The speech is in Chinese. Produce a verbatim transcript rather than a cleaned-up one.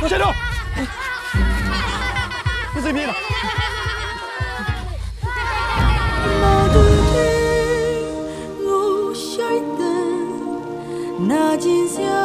往下跳，你自己拼的。 那今宵。